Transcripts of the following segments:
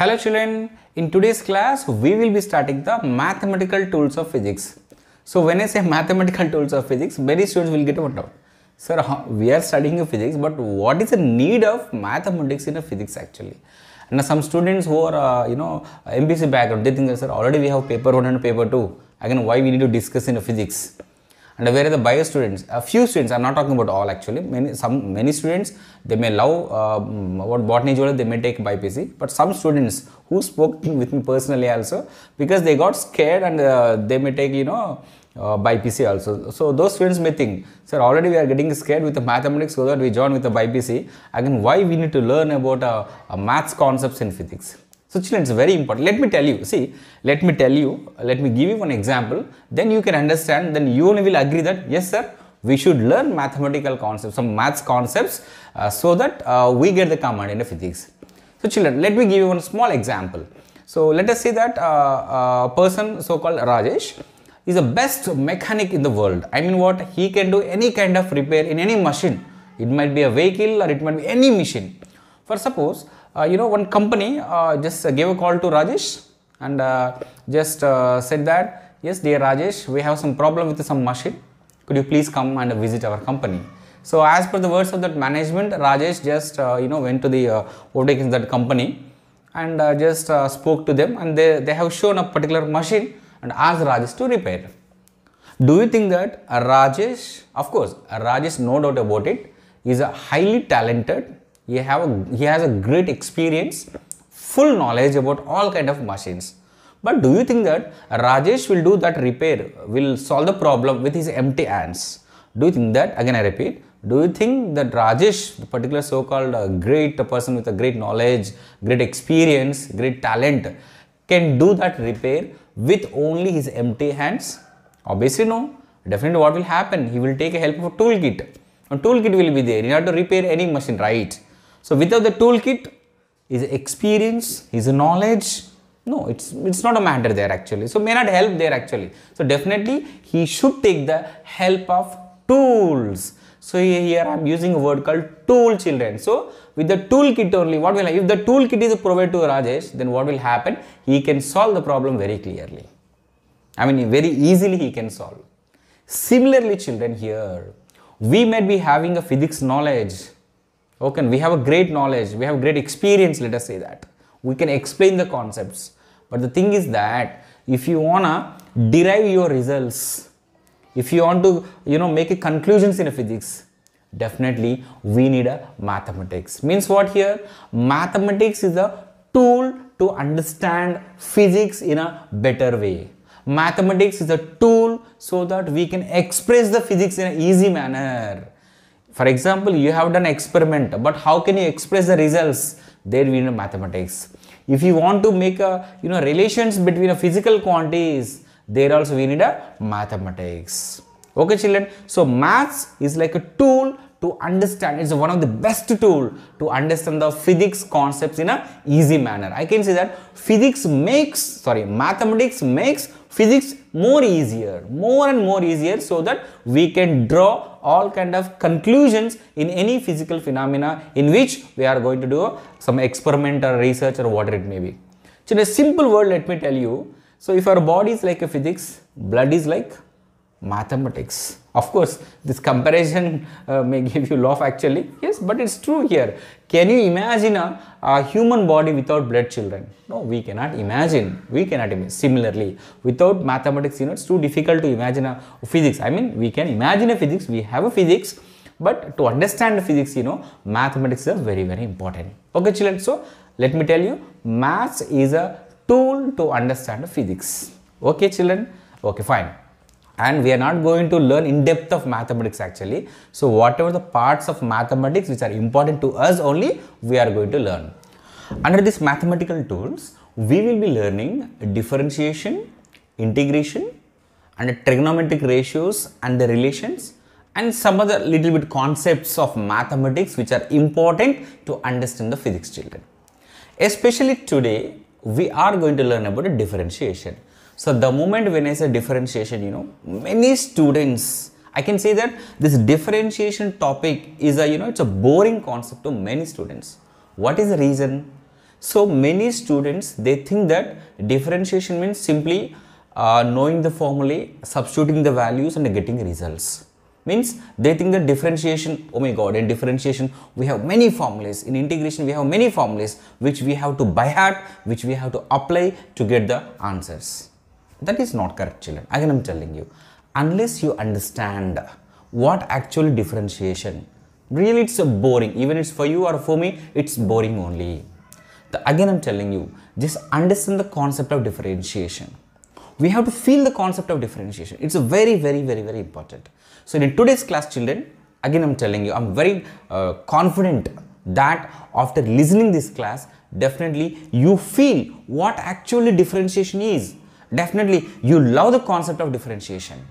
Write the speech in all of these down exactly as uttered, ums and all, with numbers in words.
Hello children, in today's class we will be starting the mathematical tools of physics. So when I say mathematical tools of physics, many students will get one doubt. Sir, we are studying physics, but what is the need of mathematics in a physics actually? And some students who are uh, you know M B C background, they think that sir already we have paper one and paper two. Again, why we need to discuss in a physics? And where are the bio students? A few students, I'm not talking about all actually, many some many students, they may love uh, what botany geology, they may take B I P C, but some students who spoke with me personally also, because they got scared and uh, they may take, you know, uh, B I P C also. So those students may think, sir, already we are getting scared with the mathematics, so that we join with the B I P C. Again, why we need to learn about uh, uh, maths concepts in physics? So children, it's very important. Let me tell you, see, let me tell you, let me give you one example, then you can understand, then you only will agree that, yes sir, we should learn mathematical concepts, some maths concepts, uh, so that uh, we get the command in the physics. So children, let me give you one small example. So let us say that a uh, uh, person so-called Rajesh is the best mechanic in the world. I mean what, he can do any kind of repair in any machine. It might be a vehicle or it might be any machine. For suppose, uh, you know, one company uh, just uh, gave a call to Rajesh and uh, just uh, said that, yes, dear Rajesh, we have some problem with some machine. Could you please come and visit our company? So, as per the words of that management, Rajesh just, uh, you know, went to the uh, overtakings that company and uh, just uh, spoke to them, and they, they have shown a particular machine and asked Rajesh to repair. Do you think that uh, Rajesh, of course, uh, Rajesh, no doubt about it, is a highly talented. He, have a, he has a great experience, full knowledge about all kind of machines. But do you think that Rajesh will do that repair, will solve the problem with his empty hands? Do you think that, again I repeat, do you think that Rajesh, the particular so-called uh, great person with a great knowledge, great experience, great talent, can do that repair with only his empty hands? Obviously no. Definitely what will happen? He will take a help of a toolkit. A toolkit will be there in order to repair any machine, right? So without the toolkit, his experience, his knowledge, no, it's it's not a matter there actually. So may not help there actually. So definitely he should take the help of tools. So here I am using a word called tool, children. So with the toolkit only, what will happen? If the toolkit is provided to Rajesh, then what will happen? He can solve the problem very clearly. I mean very easily he can solve. Similarly, children, here we might be having a physics knowledge. Okay, we have a great knowledge, we have great experience, let us say that. We can explain the concepts. But the thing is that, if you wanna derive your results, if you want to, you know, make a conclusions in a physics, definitely we need a mathematics. Means what here? Mathematics is a tool to understand physics in a better way. Mathematics is a tool so that we can express the physics in an easy manner. For example, you have done experiment, but how can you express the results? There we need mathematics. If you want to make a, you know, relations between a physical quantities, there also we need a mathematics. Okay, children. So maths is like a tool to understand. It's one of the best tool to understand the physics concepts in a easy manner. I can say that physics makes, sorry, mathematics makes physics more easier, more and more easier, so that we can draw all kind of conclusions in any physical phenomena in which we are going to do some experiment or research or whatever it may be. So in a simple word, let me tell you. So if our body is like a physics, blood is like mathematics. Of course, this comparison uh, may give you laugh actually. Yes, but it's true here. Can you imagine a, a human body without blood, children? No, we cannot imagine. We cannot imagine. Similarly, without mathematics, you know, it's too difficult to imagine a physics. I mean, we can imagine a physics. We have a physics. But to understand physics, you know, mathematics is very, very important. Okay, children. So, let me tell you, maths is a tool to understand physics. Okay, children. Okay, fine. And we are not going to learn in depth of mathematics actually. So whatever the parts of mathematics which are important to us only, we are going to learn. Under these mathematical tools, we will be learning differentiation, integration, and trigonometric ratios and the relations, and some other little bit concepts of mathematics which are important to understand the physics, children. Especially today, we are going to learn about differentiation. So the moment when I say differentiation, you know, many students, I can say that this differentiation topic is a, you know, it's a boring concept to many students. What is the reason? So many students, they think that differentiation means simply uh, knowing the formulae, substituting the values and getting results. Means they think that differentiation, oh my god, in differentiation we have many formulas, in integration we have many formulas which we have to by heart, which we have to apply to get the answers. That is not correct, children. Again I am telling you, unless you understand what actual differentiation, really it's a boring, even it's for you or for me, it's boring only. The, again I am telling you, just understand the concept of differentiation. We have to feel the concept of differentiation. It's a very, very, very, very important. So in today's class, children, again I am telling you, I am very uh, confident that after listening this class, definitely you feel what actually differentiation is. Definitely you love the concept of differentiation.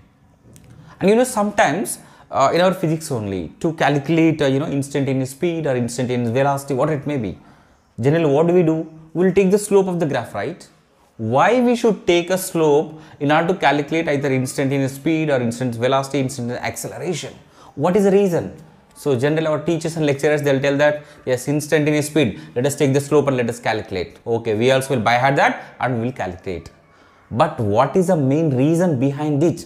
And you know, sometimes uh, in our physics only, to calculate, uh, you know, instantaneous speed or instantaneous velocity, what it may be. Generally, what do we do? We'll take the slope of the graph, right? Why we should take a slope in order to calculate either instantaneous speed or instantaneous velocity, instantaneous acceleration? What is the reason? So generally our teachers and lecturers, they'll tell that, yes, instantaneous speed, let us take the slope and let us calculate. Okay, we also will buy hard that and we'll calculate. But what is the main reason behind it?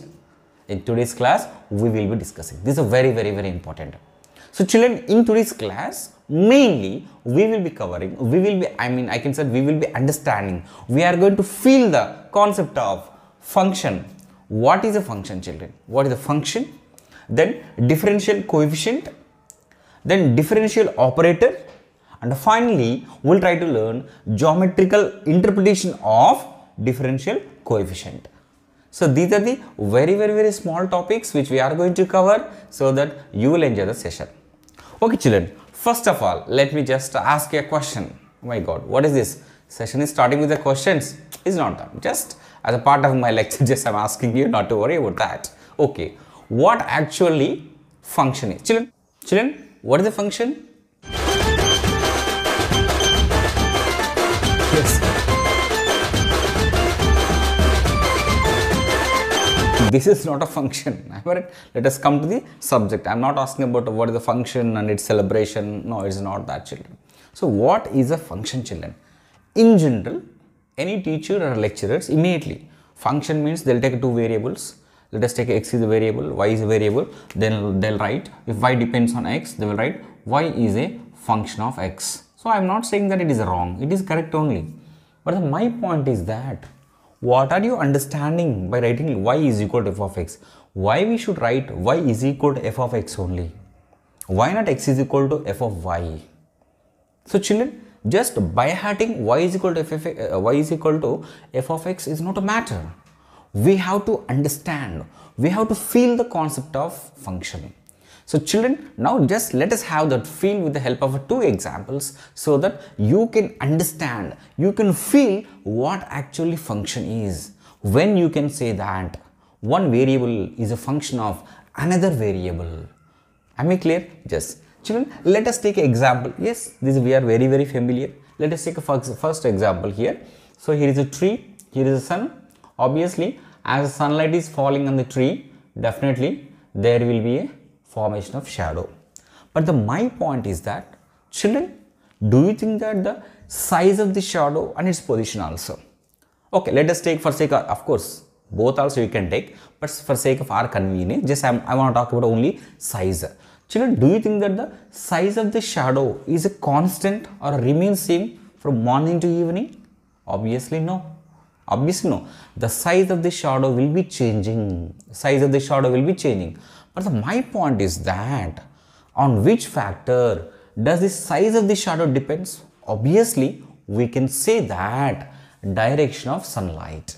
In today's class, we will be discussing. This is very, very, very important. So children, in today's class, mainly we will be covering, we will be, I mean, I can say we will be understanding. We are going to feel the concept of function. What is a function, children? What is a function? Then differential coefficient, then differential operator, and finally, we'll try to learn geometrical interpretation of differential coefficient. So these are the very, very, very small topics which we are going to cover, so that you will enjoy the session. Okay, children, first of all, let me just ask you a question. Oh my god, what is this? Session is starting with the questions. It's not that. Just as a part of my lecture, just I'm asking you not to worry about that. Okay, what actually function is? Children, children, what is a function? This is not a function. Let us come to the subject. I am not asking about what is the function and its celebration. No, it's not that, children. So what is a function, children? In general, any teacher or lecturers immediately, function means they'll take two variables. Let us take x is a variable, y is a variable. Then they'll write, if y depends on x, they will write y is a function of x. So I am not saying that it is wrong. It is correct only. But my point is that, what are you understanding by writing y is equal to f of x? Why we should write y is equal to f of x only? Why not x is equal to f of y? So children, just by byhearting y is equal to f of, uh, y is equal to f of x is not a matter. We have to understand. We have to feel the concept of function. So children, now just let us have that feel with the help of two examples, so that you can understand, you can feel what actually function is. When you can say that one variable is a function of another variable. Am I clear? Yes. Children, let us take an example. Yes, this we are very, very familiar. Let us take a first, first example here. So here is a tree, here is a sun. Obviously, as sunlight is falling on the tree, definitely there will be a formation of shadow. But the my point is that, children, do you think that the size of the shadow and its position also? Okay, let us take for sake of, of course, both also you can take, but for sake of our convenience, just I'm, I want to talk about only size. Children, do you think that the size of the shadow is a constant or remains same from morning to evening? Obviously no. Obviously no. The size of the shadow will be changing. Size of the shadow will be changing. But the, my point is that on which factor does the size of the shadow depends? Obviously, we can say that direction of sunlight.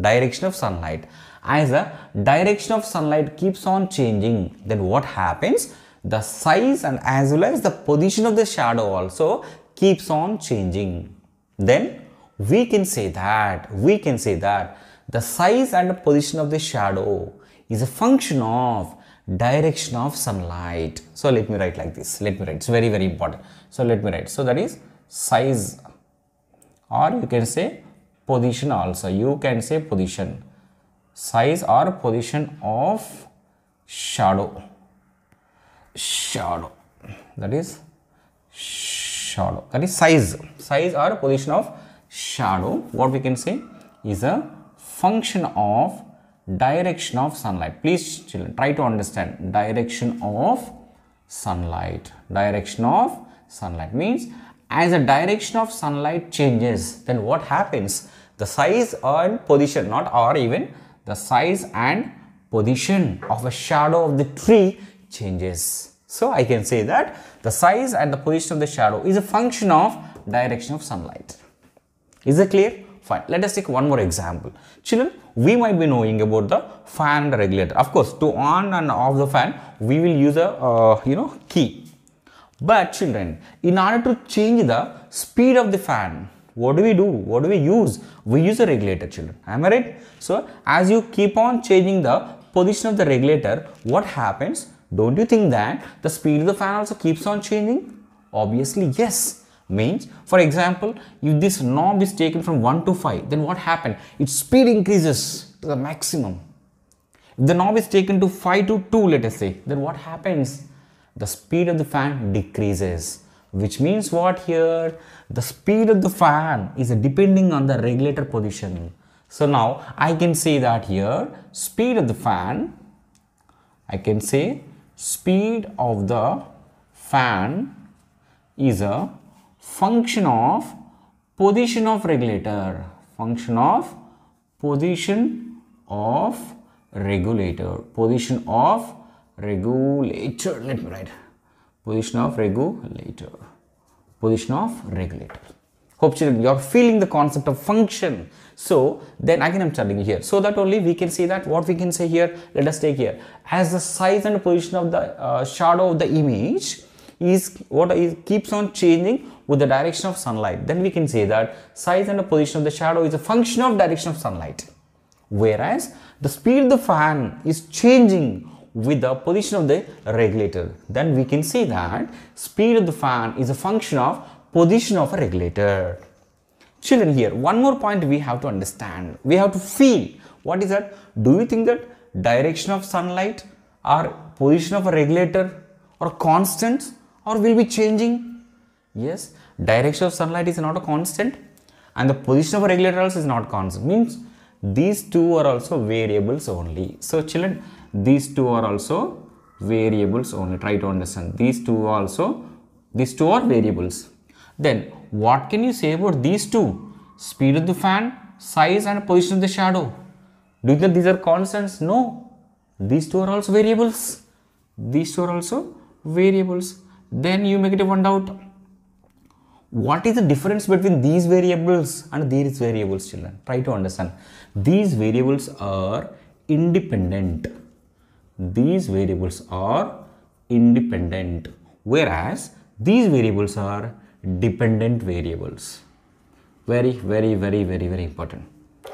Direction of sunlight. As the direction of sunlight keeps on changing, then what happens? The size and as well as the position of the shadow also keeps on changing. Then we can say that, we can say that the size and the position of the shadow is a function of direction of sunlight. So let me write like this. Let me write. It's very, very important. So let me write. So that is size, or you can say position also. You can say position. Size or position of shadow. Shadow. That is shadow. shadow, that is size. Size or position of shadow, what we can say is a function of direction of sunlight. Please children, try to understand direction of sunlight. Direction of sunlight means as the direction of sunlight changes, then what happens? The size and position, not or even the size and position of a shadow of the tree changes. So I can say that the size and the position of the shadow is a function of direction of sunlight. Is it clear? Fine. Let us take one more example. Children, we might be knowing about the fan regulator. Of course, to on and off the fan, we will use a uh, you know key. But children, in order to change the speed of the fan, what do we do? What do we use? We use a regulator, children. Am I right? So, as you keep on changing the position of the regulator, what happens? Don't you think that the speed of the fan also keeps on changing? Obviously, yes. Means, for example, if this knob is taken from one to five, then what happened? Its speed increases to the maximum. If the knob is taken to five to two, let us say, then what happens? The speed of the fan decreases, which means what here? The speed of the fan is depending on the regulator position. So now I can say that here, speed of the fan, I can say speed of the fan is a function of position of regulator, function of position of regulator, position of regulator, let me write, position of regulator, position of regulator. Hope children, you are feeling the concept of function. So then again I am telling you here, so that only we can see that what we can say here, let us take here, as the size and position of the uh, shadow of the image is what is keeps on changing with the direction of sunlight, then we can say that size and the position of the shadow is a function of direction of sunlight, whereas the speed of the fan is changing with the position of the regulator. Then we can say that speed of the fan is a function of position of a regulator. Children, here one more point we have to understand, we have to feel. What is that? Do you think that direction of sunlight or position of a regulator or constant or will be changing? Yes, direction of sunlight is not a constant and the position of a regulator also is not constant, means these two are also variables only. So children, these two are also variables only, try to understand, these two also, these two are variables. Then what can you say about these two? Speed of the fan, size and position of the shadow. Do you think these are constants? No, these two are also variables, these two are also variables. Then you make it one doubt, what is the difference between these variables and these variables? Children, try to understand, these variables are independent, these variables are independent, whereas these variables are dependent variables. Very very very very very important.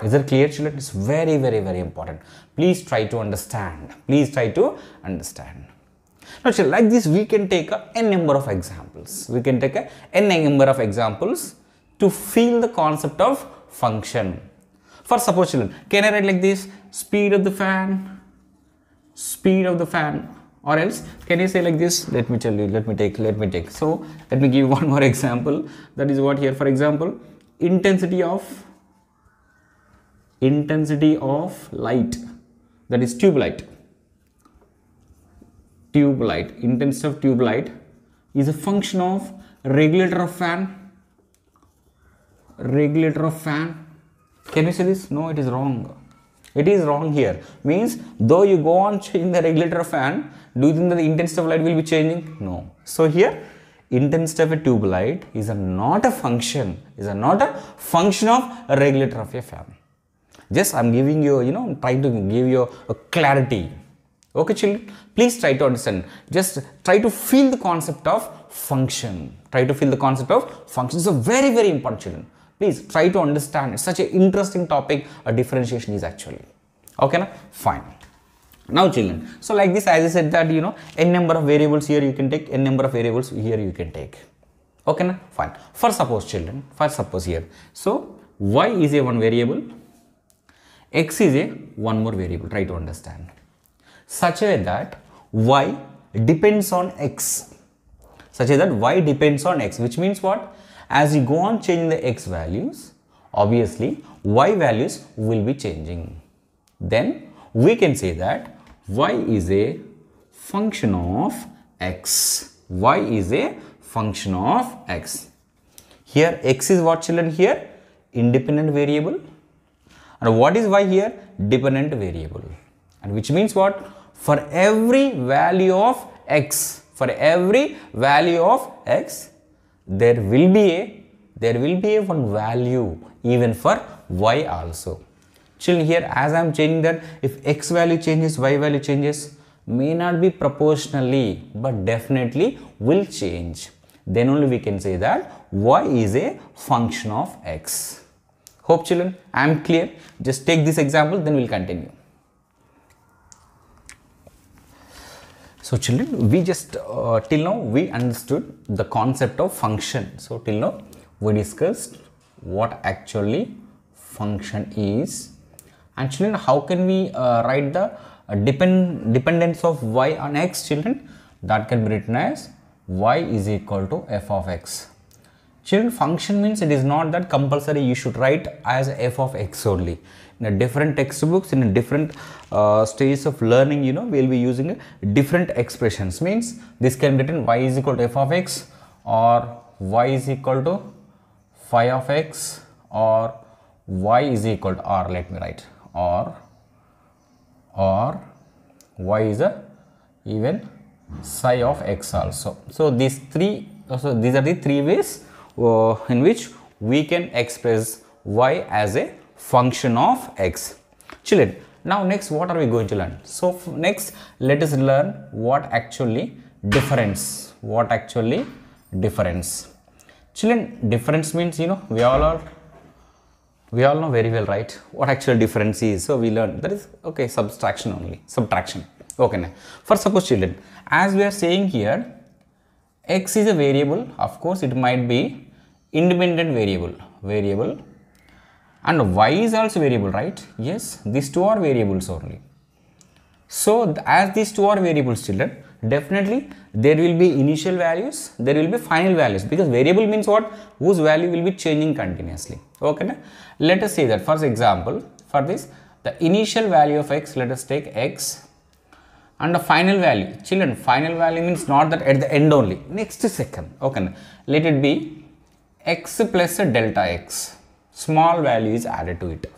Is it clear children? It's very very very important. Please try to understand, please try to understand. Now, children, like this we can take a n number of examples. We can take a n number of examples to feel the concept of function. For suppose children, can I write like this? Speed of the fan, speed of the fan, or else can you say like this? Let me tell you, let me take, let me take. So, let me give you one more example. That is what here, for example, intensity of, intensity of light, that is tube light. Tube light, intensity of tube light is a function of regulator of fan, regulator of fan. Can you say this? No, it is wrong. It is wrong here. Means though you go on changing the regulator of fan, do you think that the intensity of light will be changing? No. So here, intensity of a tube light is a not a function, is a not a function of a regulator of a fan. Just I am giving you, you know, trying to give you a clarity. Okay children, please try to understand, just try to feel the concept of function, try to feel the concept of function. So very very important children, please try to understand, it's such an interesting topic, a differentiation is actually. Okay na? Fine. Now children, so like this as I said that you know n number of variables here you can take, n number of variables here you can take. Okay na? Fine. For suppose children, for suppose here, so y is a one variable, x is a one more variable, try to understand. Such a way that y depends on x, such that y depends on x, which means what? As you go on changing the x values, obviously y values will be changing. Then we can say that y is a function of x. Y is a function of x. Here x is what, children? Here independent variable. And what is y here? Dependent variable. And which means what? For every value of x, for every value of x, there will be a there will be a one value even for y also. Children, here as I am changing that, if x value changes, y value changes, may not be proportionally, but definitely will change. Then only we can say that y is a function of x. Hope, children, I am clear. Just take this example, then we will continue. So, children, we just uh, till now we understood the concept of function. So, till now we discussed what actually function is, and children, how can we uh, write the uh, depend dependence of y on x, children? That can be written as y is equal to f of x. Children, function means it is not that compulsory you should write as f of x only. In a different textbooks, in a different uh, stages of learning, you know, we will be using a different expressions. Means this can be written y is equal to f of x, or y is equal to phi of x, or y is equal to, or let me write, or or y is a even psi of x also. So these three, so these are the three ways uh, in which we can express y as a function of x. Children, now next what are we going to learn? So next let us learn what actually difference, what actually difference. Children, difference means, you know, we all are we all know very well, right, what actual difference is. So we learned that is okay, subtraction only, subtraction. Okay, now for suppose, children, as we are saying here, x is a variable, of course it might be independent variable, variable, and y is also variable, right? Yes, these two are variables only. So as these two are variables, children, definitely there will be initial values, there will be final values, because variable means what? Whose value will be changing continuously. Okay, na? Let us say that, for example, for this, the initial value of x, let us take x, and the final value, children, final value means not that at the end only, next second. Okay, na? Let it be x plus a delta x, small value is added to it.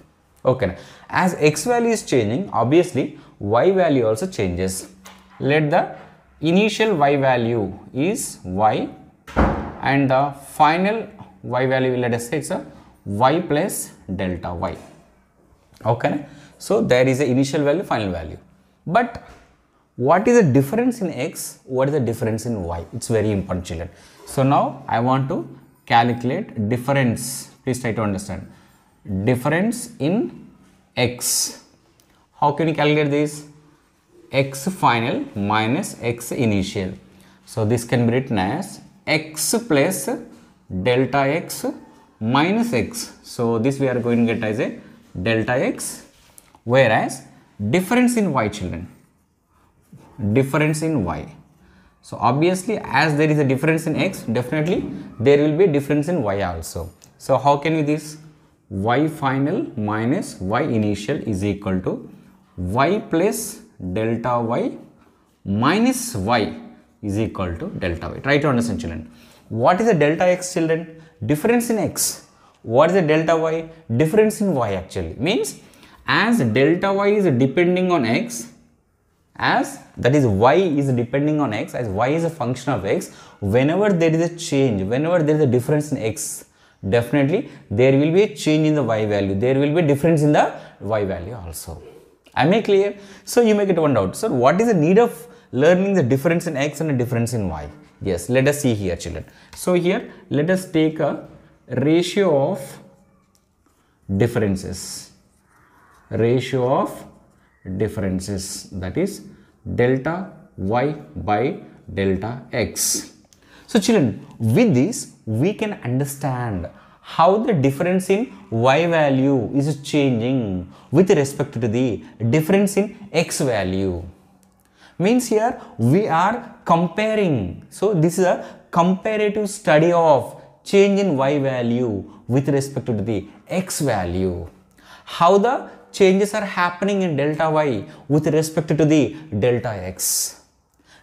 Okay, na? As x value is changing, obviously y value also changes. Let the initial y value is y, and the final y value, let us say it's a y plus delta y. Okay, so there is a initial value, final value, but what is the difference in x, what is the difference in y? It's very important, children. So now I want to calculate difference. Please try to understand difference in x. How can you calculate this? X final minus x initial. So this can be written as x plus delta x minus x. So this we are going to get as a delta x. Whereas difference in y, children, difference in y. So obviously as there is a difference in x, definitely there will be a difference in y also. So how can we this? Y final minus y initial is equal to y plus delta y minus y is equal to delta y. Try to understand, children. What is the delta x, children? Difference in x. What is the delta y? Difference in y actually. Means as delta y is depending on x, as that is y is depending on x, as y is a function of x, whenever there is a change, whenever there is a difference in x, definitely there will be a change in the y value. There will be a difference in the y value also. I make clear? So you may get one doubt. So what is the need of learning the difference in x and the difference in y? Yes, let us see here, children. So here let us take a ratio of differences, ratio of differences, that is delta y by delta x. So children, with this we can understand how the difference in y value is changing with respect to the difference in x value. Means here we are comparing. So this is a comparative study of change in y value with respect to the x value. How the changes are happening in delta y with respect to the delta x.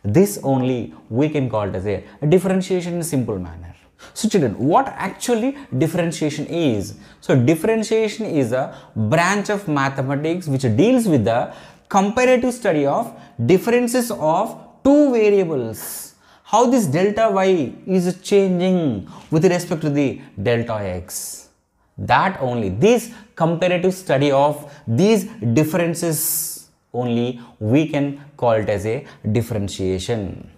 This only we can call it as a differentiation in a simple manner. So children, what actually differentiation is? So differentiation is a branch of mathematics which deals with the comparative study of differences of two variables. How this delta y is changing with respect to the delta x. That only, this comparative study of these differences only we can call it as a differentiation.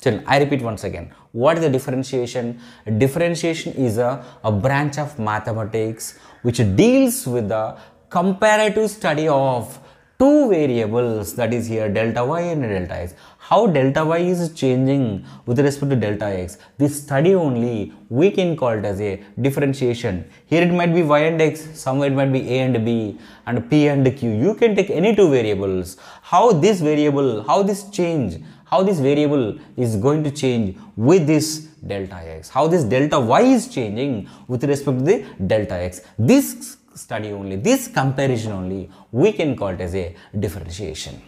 Children, I repeat once again, what is the differentiation? Differentiation is a, a branch of mathematics which deals with the comparative study of two variables, that is here delta y and delta x. How delta y is changing with respect to delta x. This study only we can call it as a differentiation. Here it might be y and x, somewhere it might be a and b and p and q. You can take any two variables. How this variable, how this change, how this variable is going to change with this delta x, how this delta y is changing with respect to the delta x. This study only, this comparison only, we can call it as a differentiation.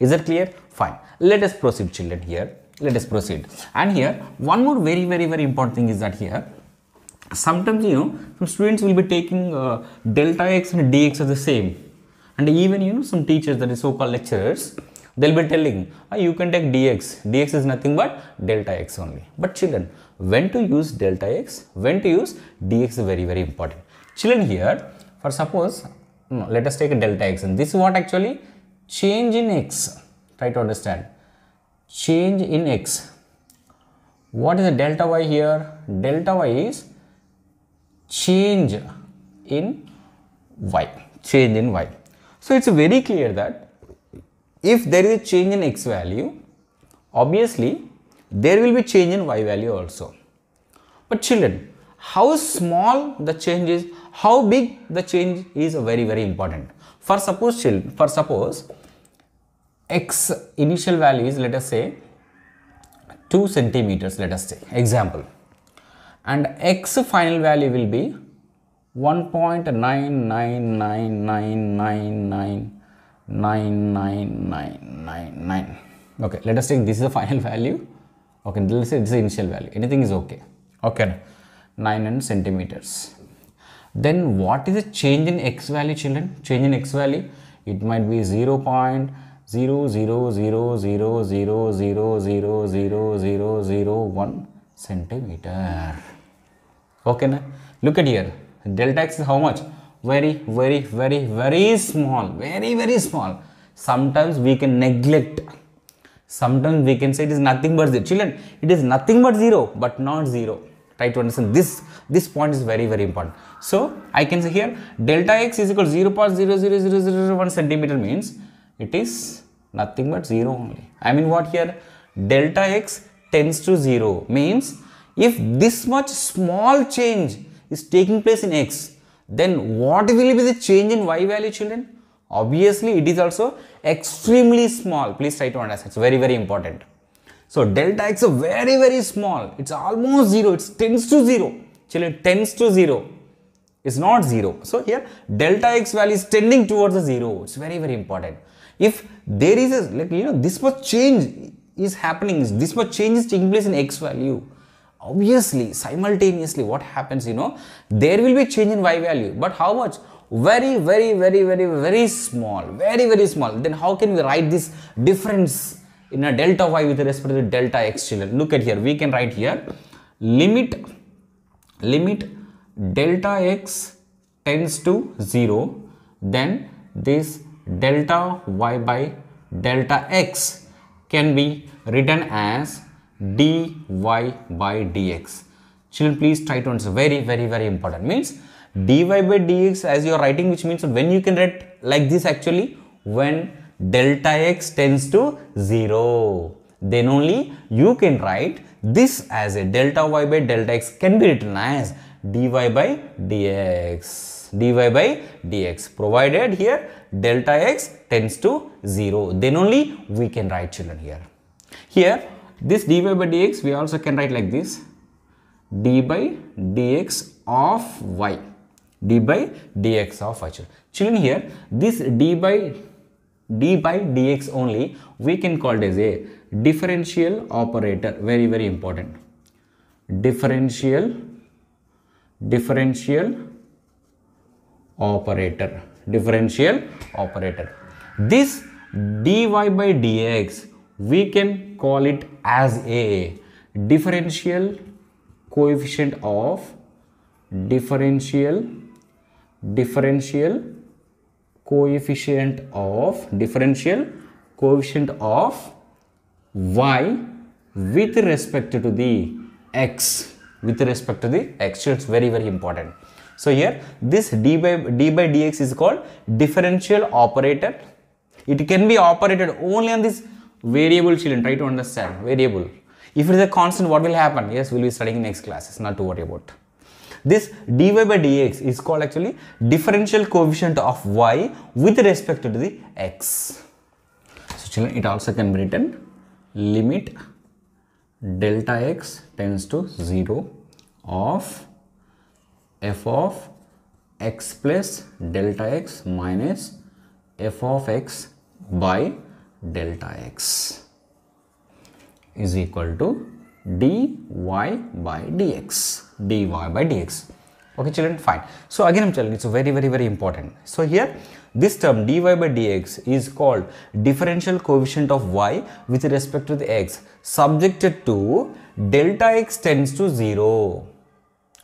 Is that clear? Fine. Let us proceed, children, here. Let us proceed. And here, one more very, very, very important thing is that here, sometimes, you know, some students will be taking uh, delta x and dx are the same. And even, you know, some teachers, that is so-called lecturers, they'll be telling, oh, you can take dx. dx is nothing but delta x only. But children, when to use delta x, when to use dx is very, very important. Children, here, for suppose, no, let us take a delta x, and this is what actually change in x. Try to understand. Change in x. What is the delta y here? Delta y is change in y. Change in y. So it's very clear that if there is a change in x value, obviously there will be change in y value also. But children, how small the change is, how big the change is very, very important. For suppose, children, for suppose x initial value is, let us say, two centimeters, let us say, example. And x final value will be one point nine nine nine nine nine nine. nine nine nine nine nine. Okay, let us take this is the final value. Okay, let's say this is the initial value. Anything is okay. Okay, nine hundred centimeters. Then what is the change in x value, children? Change in x value, it might be zero point zero zero zero zero zero zero zero zero zero zero zero zero one centimeter. Okay, na? Look at here. Delta x is how much? Very, very, very, very small, very, very small. Sometimes we can neglect. Sometimes we can say it is nothing but zero. Children, it is nothing but zero, but not zero. Try to understand this. This point is very, very important. So I can say here delta x is equal to zero point zero zero zero zero zero one centimeter means it is nothing but zero only. I mean what here? Delta x tends to zero means if this much small change is taking place in x, then what will be the change in y value, children? Obviously, it is also extremely small. Please try to understand. It's very, very important. So, delta x is very, very small. It's almost zero. It tends to zero. Children, tends to zero. It's not zero. So, here, delta x value is tending towards the zero. It's very, very important. If there is a, like, you know, this much change is happening, this much change is taking place in x value, obviously, simultaneously, what happens, you know, there will be change in y value. But how much? Very, very, very, very, very small. Very, very small. Then how can we write this difference in a delta y with respect to delta x, children? Look at here. We can write here. Limit, limit delta x tends to zero. Then this delta y by delta x can be written as dy by dx. Children, please try to understand. Very, very, very important. Means dy by dx as you are writing, which means when you can write like this actually, when delta x tends to zero, then only you can write this as a delta y by delta x can be written as dy by dx. dy by dx. Provided here delta x tends to zero, then only we can write, children, here. Here This dy by dx we also can write like this, d by dx of y, d by dx of y. Children, here this d by d by dx only we can call it as a differential operator. Very very important, differential differential operator differential operator this dy by dx we can call it as a differential coefficient of differential differential coefficient of differential coefficient of y with respect to the x, with respect to the x. It's very very important. So here this d by d by dx is called differential operator. It can be operated only on this variable, children. Try to understand variable. If it is a constant, what will happen? Yes, we will be studying in next class. It's not to worry about. This dy by dx is called actually differential coefficient of y with respect to the x. So children, it also can be written limit delta x tends to zero of f of x plus delta x minus f of x by delta x is equal to dy by dx, dy by dx. Okay children, fine. So again I'm telling you, it's very very very important. So here this term dy by dx is called differential coefficient of y with respect to the x subjected to delta x tends to zero.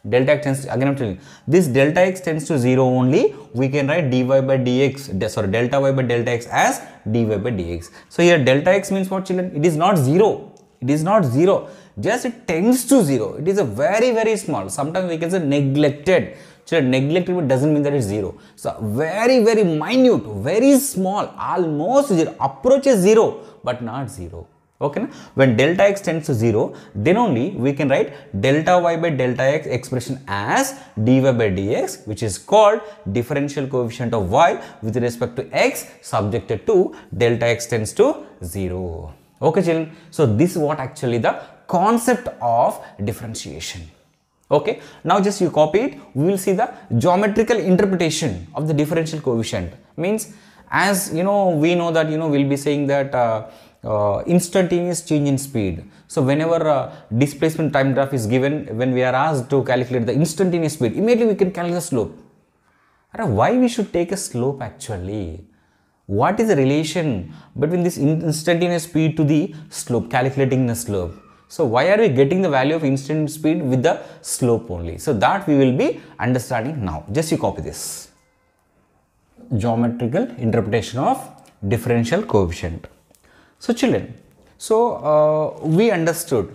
Delta x tends to, again I'm telling you, this delta x tends to zero only we can write dy by dx, sorry delta y by delta x as dy by dx. So here delta x means what children? It is not zero. It is not zero. Just it tends to zero. It is a very very small. Sometimes we can say neglected. Children, neglected but doesn't mean that it's zero. So very very minute, very small, almost zero, approaches zero but not zero. Okay, na? When delta x tends to zero, then only we can write delta y by delta x expression as dy by dx, which is called differential coefficient of y with respect to x subjected to delta x tends to zero. Okay children, so this is what actually the concept of differentiation. Okay, now just you copy it, we will see the geometrical interpretation of the differential coefficient. Means, as you know, we know that, you know, we will be saying that uh, Uh, instantaneous change in speed. So whenever uh, displacement time graph is given, when we are asked to calculate the instantaneous speed, immediately we can calculate the slope. Why we should take a slope actually? What is the relation between this instantaneous speed to the slope, calculating the slope? So why are we getting the value of instant speed with the slope only? So that we will be understanding now. Just you copy this. Geometrical interpretation of differential coefficient. So children, so uh, we understood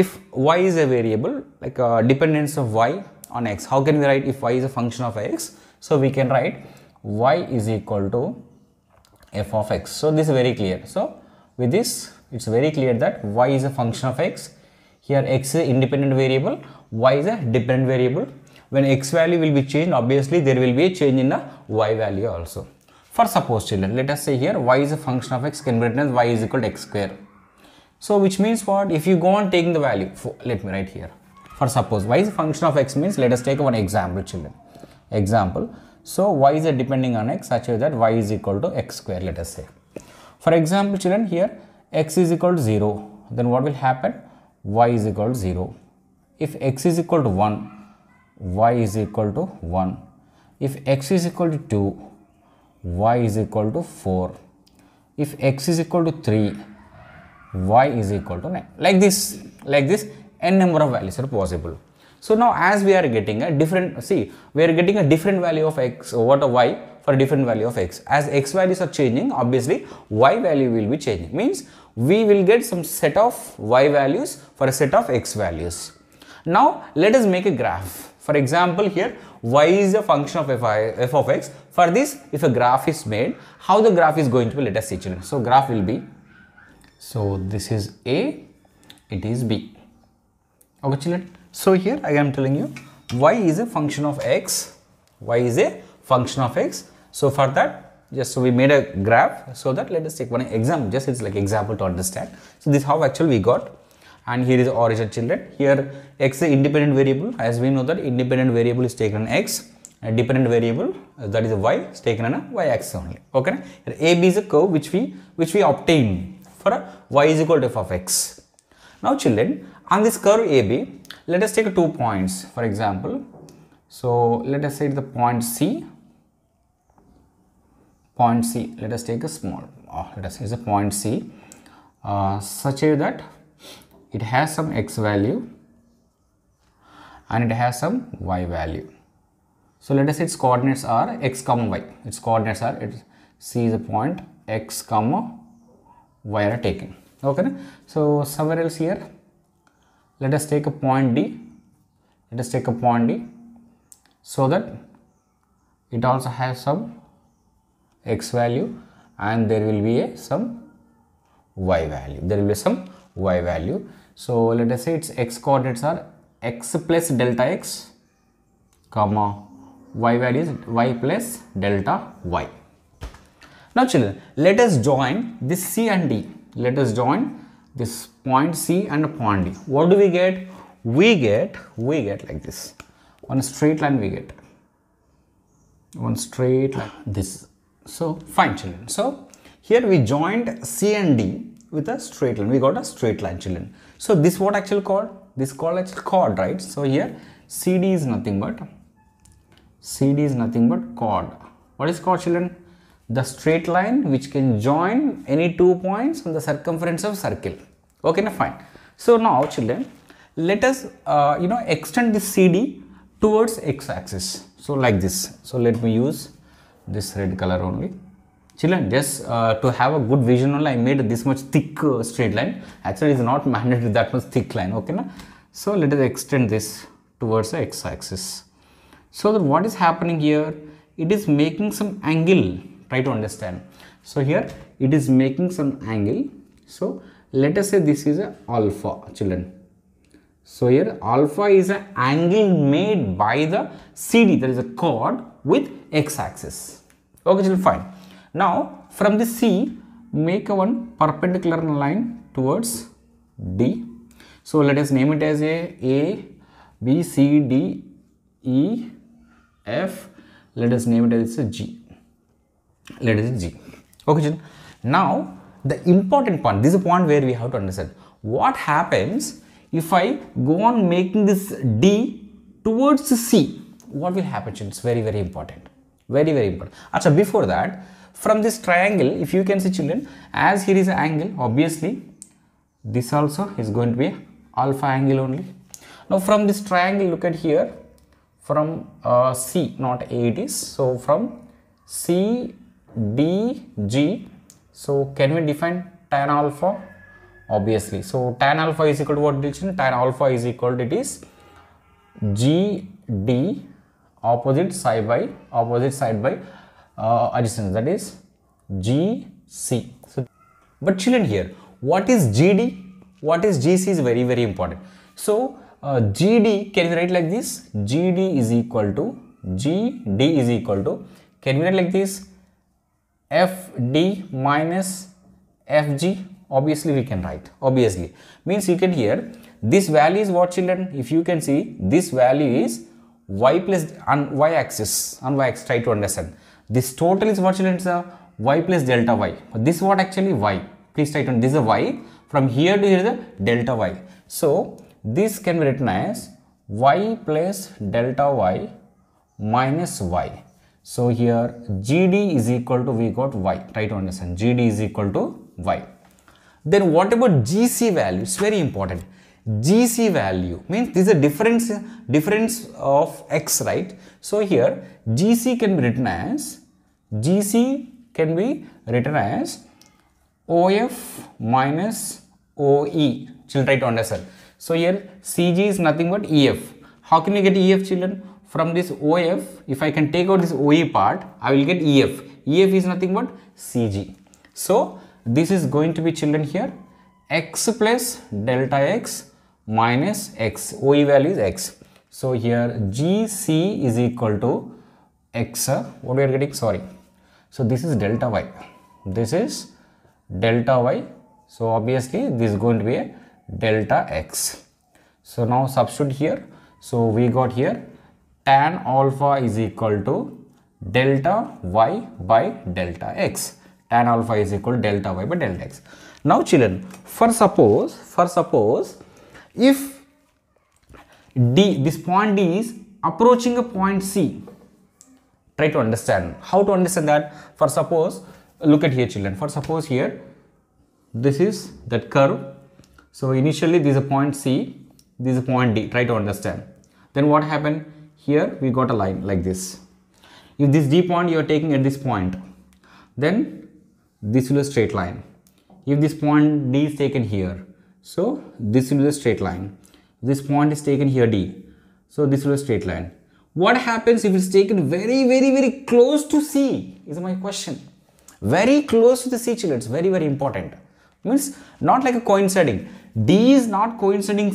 if y is a variable, like uh, dependence of y on x. How can we write if y is a function of x? So we can write y is equal to f of x. So this is very clear. So with this, it's very clear that y is a function of x. Here x is an independent variable, y is a dependent variable. When x value will be changed, obviously there will be a change in the y value also. For suppose children, let us say here y is a function of x can be written as y is equal to x square. So which means what? If you go on taking the value, for, let me write here. For suppose y is a function of x means, let us take one example children. Example. So y is a depending on x such as that y is equal to x square, let us say. For example children, here x is equal to zero. Then what will happen? Y is equal to zero. If x is equal to one, y is equal to one. If x is equal to two, y is equal to four. If x is equal to three, y is equal to nine. Like this, like this, n number of values are possible. So now as we are getting a different, see, we are getting a different value of x, what a y for a different value of x. As x values are changing, obviously y value will be changing. Means we will get some set of y values for a set of x values. Now let us make a graph. For example, here y is a function of f, f of x. For this, if a graph is made, how the graph is going to be, let us see children. So graph will be, so this is A, it is B. Okay children. So here I am telling you y is a function of x, y is a function of x. So for that just so we made a graph, so that let us take one example, just it's like example to understand. So this is how actually we got, and here is origin children. Here x is independent variable, as we know that independent variable is taken on x, and dependent variable uh, that is a y is taken on a y axis only. Okay, here a b is a curve which we which we obtain for a y is equal to f of x. Now children, on this curve a b, let us take two points for example. So let us say the point C, point C, let us take a small, oh, let us say the point C, uh, such that it has some x value and it has some y value. So let us say its coordinates are x comma y, its coordinates are, it's C is a point x comma y are taken. Okay, so somewhere else here, let us take a point D, let us take a point D. So that it also has some x value and there will be a some y value, there will be some y value. So let us say its x coordinates are x plus delta x comma y values y plus delta y. Now children, let us join this C and D, let us join this point C and point D. What do we get? We get, we get like this. One straight line we get, one straight line this. So fine children, so here we joined C and D with a straight line, we got a straight line children. So this what actually called, this called actually chord, right? So here C D is nothing but, C D is nothing but chord. What is chord children? The straight line which can join any two points on the circumference of circle. Okay, now fine. So now children, let us uh, you know extend this C D towards x-axis, so like this. So let me use this red color only children, just uh, to have a good vision only I made this much thick uh, straight line. Actually it's not mandated that much thick line. Okay na? So let us extend this towards the x-axis. So that what is happening here, it is making some angle, try to understand. So here it is making some angle. So let us say this is a alpha children. So here alpha is an angle made by the C D, that is a chord, with x-axis. Okay children, fine. Now from the C, make a one perpendicular line towards D. So let us name it as a A, B, C, D, E, F. Let us name it as a G. Let us G. Okay children. Now the important point, this is the point where we have to understand what happens. If I go on making this D towards C, what will happen? It's very, very important. Very, very important. Achha, before that, from this triangle, if you can see children, as here is an angle, obviously, this also is going to be alpha angle only. Now, from this triangle, look at here, from uh, C, not A it is. So, from C, D, G, so can we define tan alpha? Obviously, so tan alpha is equal to what direction? Tan alpha is equal to, it is G D opposite side by opposite side by uh, adjacent, that is G C. So, but children here, what is G D? What is G C is very very important. So uh, G D can we write like this? G D is equal to G D is equal to can we write like this? F D minus F G. Obviously we can write, obviously means you can hear this value is what children, if you can see this value is y plus on y axis, on y axis, try to understand. This total is what children, it's a y plus delta y, but this is what actually y, please try to understand. This is a y, from here to here is a delta y. So this can be written as y plus delta y minus y. So here G D is equal to, we got y, try to understand, G D is equal to y. Then what about G C value? It's very important. G C value means this is a difference, difference of x, right? So here G C can be written as, G C can be written as O F minus O E. Children, try to understand. So here C G is nothing but E F. How can we get E F children? From this O F, if I can take out this O E part, I will get E F. E F is nothing but C G. So this is going to be children here x plus delta x minus x, O E value is x. So here G C is equal to x, what we are getting, sorry, So this is delta y. This is delta y. So obviously this is going to be a delta x. So now substitute here. So we got here tan alpha is equal to delta y by delta x. Tan alpha is equal to delta y by delta x. Now children, for suppose, for suppose if D, this point D is approaching a point C. Try to understand. How to understand that? For suppose, look at here children. For suppose here, this is that curve. So initially this is a point C, this is a point D. Try to understand. Then what happened? Here we got a line like this. If this D point you are taking at this point, then this will be a straight line. If this point D is taken here, so this will be a straight line. This point is taken here D, so this will be a straight line. What happens if it's taken very, very, very close to C is my question. Very close to the C children, it's very, very important. Means not like a coinciding. D is not coinciding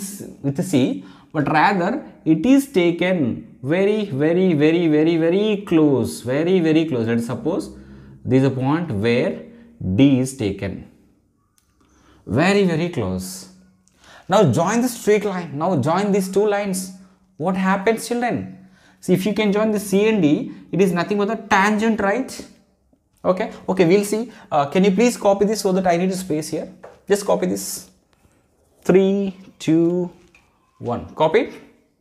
with the C, but rather it is taken very, very, very, very, very close. Very, very close. Let's suppose this is a point where D is taken. Very, very close. Now join the straight line. Now join these two lines. What happens children? See, if you can join the C and D, it is nothing but a tangent, right? Okay. Okay, we'll see. Uh, can you please copy this so that I need a space here? Just copy this. three, two, one. Copy.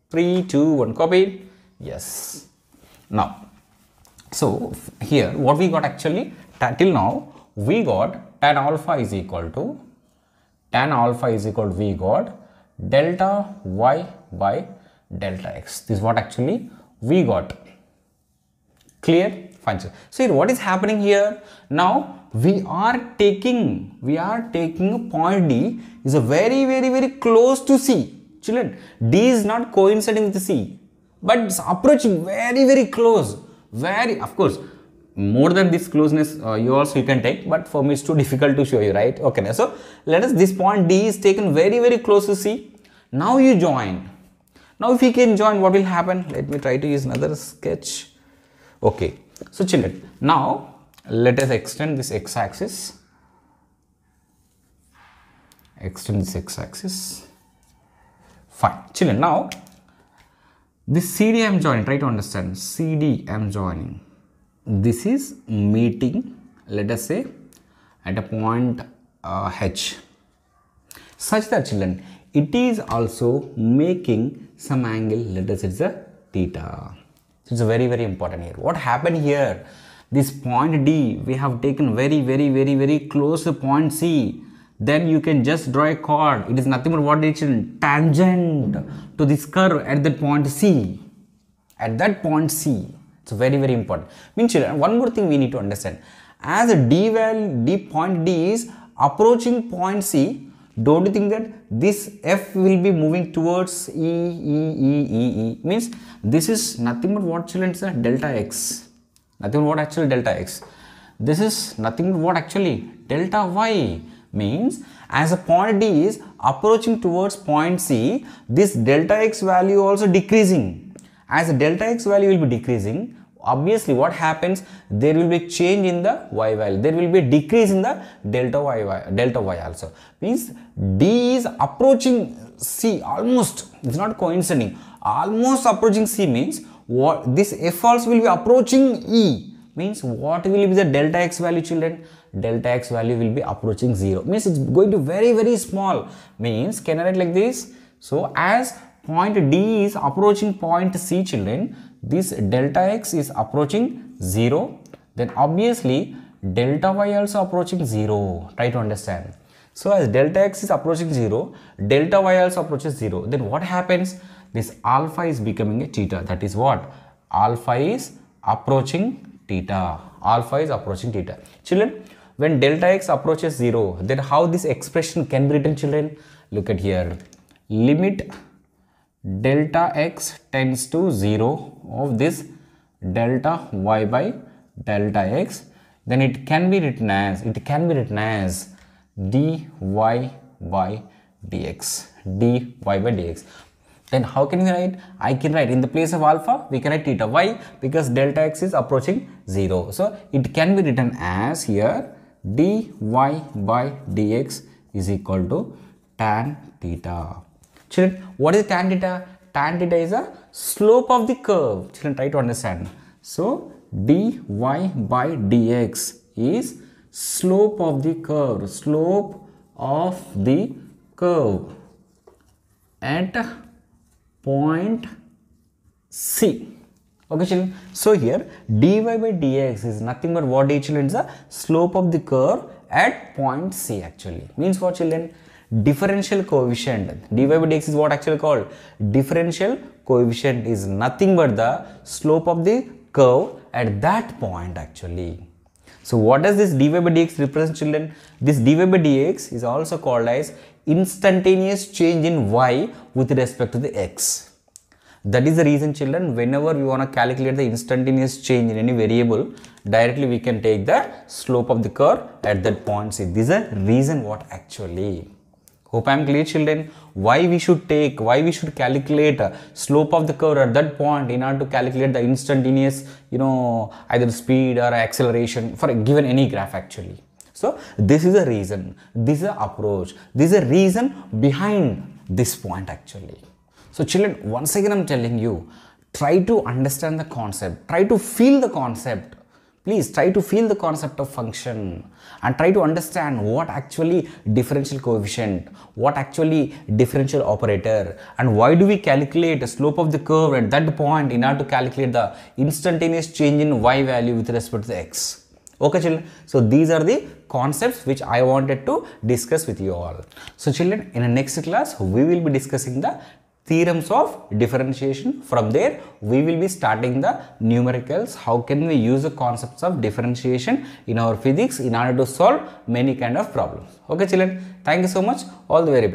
three, two, one. Copy. Yes. Now, so here what we got actually till now, we got tan alpha is equal to tan alpha is equal to we got delta y by delta x. This is what actually we got. Clear? Fine. So here what is happening here? Now we are taking we are taking a point D is a very very very close to C. Children, D is not coinciding with the C, but it's approaching very very close. Very, of course, more than this closeness uh, you also you can take, but for me it's too difficult to show you, right? Okay, now so let us, this point D is taken very very close to C. Now you join. Now if you can join, what will happen? Let me try to use another sketch. Okay, so children, now let us extend this x-axis, extend this x-axis. Fine children, now this C D I am joining. Try to understand. C D I am joining. This is meeting, let us say, at a point uh, H, such that children it is also making some angle, let us say it's a theta. So it's very very important here. What happened here? This point D we have taken very very very very close to point C. Then you can just draw a chord. It is nothing but what it is, tangent to this curve at that point C. At that point C. It's very very important. Means children, one more thing we need to understand. As a D value, D point D is approaching point C, don't you think that this F will be moving towards E, E, E, E, E? Means this is nothing but what children, it's a delta X. Nothing but what actually delta X. This is nothing but what actually delta Y. Means as a point D is approaching towards point C, this delta X value also decreasing. As the delta X value will be decreasing, obviously what happens, there will be a change in the Y value. There will be a decrease in the delta Y, y delta Y also. Means D is approaching C almost. It's not coinciding. Almost approaching C means what, this F also will be approaching E. Means what will be the delta X value children? Delta X value will be approaching zero. Means it's going to very very small. Means can I write like this? So as point D is approaching point C children, this delta X is approaching zero, then obviously delta Y also approaching zero. Try to understand. So as delta X is approaching zero, delta Y also approaches zero. Then what happens? This alpha is becoming a theta. That is what? Alpha is approaching theta. Alpha is approaching theta. Children, when delta X approaches zero, then how this expression can be written children? Look at here. Limit delta X tends to zero of this delta Y by delta X, then it can be written as, it can be written as dy by dx, dy by dx. Then how can we write? I can write in the place of alpha, we can write theta. Why? Because delta x is approaching zero. So it can be written as here dy by dx is equal to tan theta. Children, what is tan theta? Tan theta is a slope of the curve. Children, try to understand. So dy by dx is slope of the curve, slope of the curve at point C. Okay, children. So here dy by dx is nothing but what, children? It's the slope of the curve at point C actually. Means what, children? Differential coefficient. Dy by dx is what actually called? Differential coefficient is nothing but the slope of the curve at that point actually. So what does this dy by dx represent, children? This dy by dx is also called as instantaneous change in y with respect to the x. That is the reason, children, whenever we want to calculate the instantaneous change in any variable, directly we can take the slope of the curve at that point C. This is the reason what actually. Hope I am clear, children. Why we should take, why we should calculate slope of the curve at that point in order to calculate the instantaneous, you know, either speed or acceleration for a given any graph actually. So this is the reason, this is the approach, this is the reason behind this point actually. So children, once again I am telling you, try to understand the concept, try to feel the concept. Please try to feel the concept of function and try to understand what actually differential coefficient, what actually differential operator, and why do we calculate the slope of the curve at that point in order to calculate the instantaneous change in y value with respect to the x. Okay, children. So these are the concepts which I wanted to discuss with you all. So children, in the next class, we will be discussing the theorems of differentiation. From there, we will be starting the numericals. How can we use the concepts of differentiation in our physics in order to solve many kind of problems. Okay, children. Thank you so much. All the very best.